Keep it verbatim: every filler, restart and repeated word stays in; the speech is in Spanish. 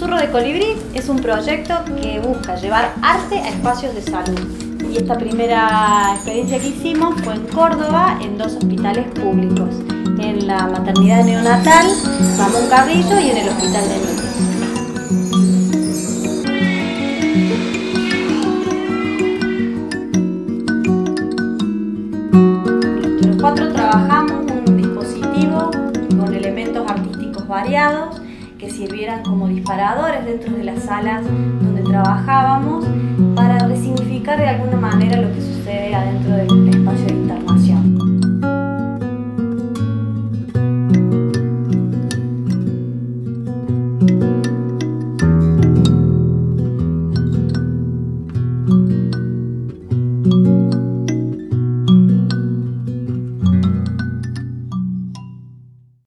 Susurro de Colibrí es un proyecto que busca llevar arte a espacios de salud. Y esta primera experiencia que hicimos fue en Córdoba, en dos hospitales públicos, en la Maternidad Neonatal Ramón Carrillo y en el Hospital de Niños. Nosotros trabajamos un dispositivo con elementos artísticos variados que sirvieran como disparadores dentro de las salas donde trabajábamos para resignificar de alguna manera lo que sucede adentro del espacio interno.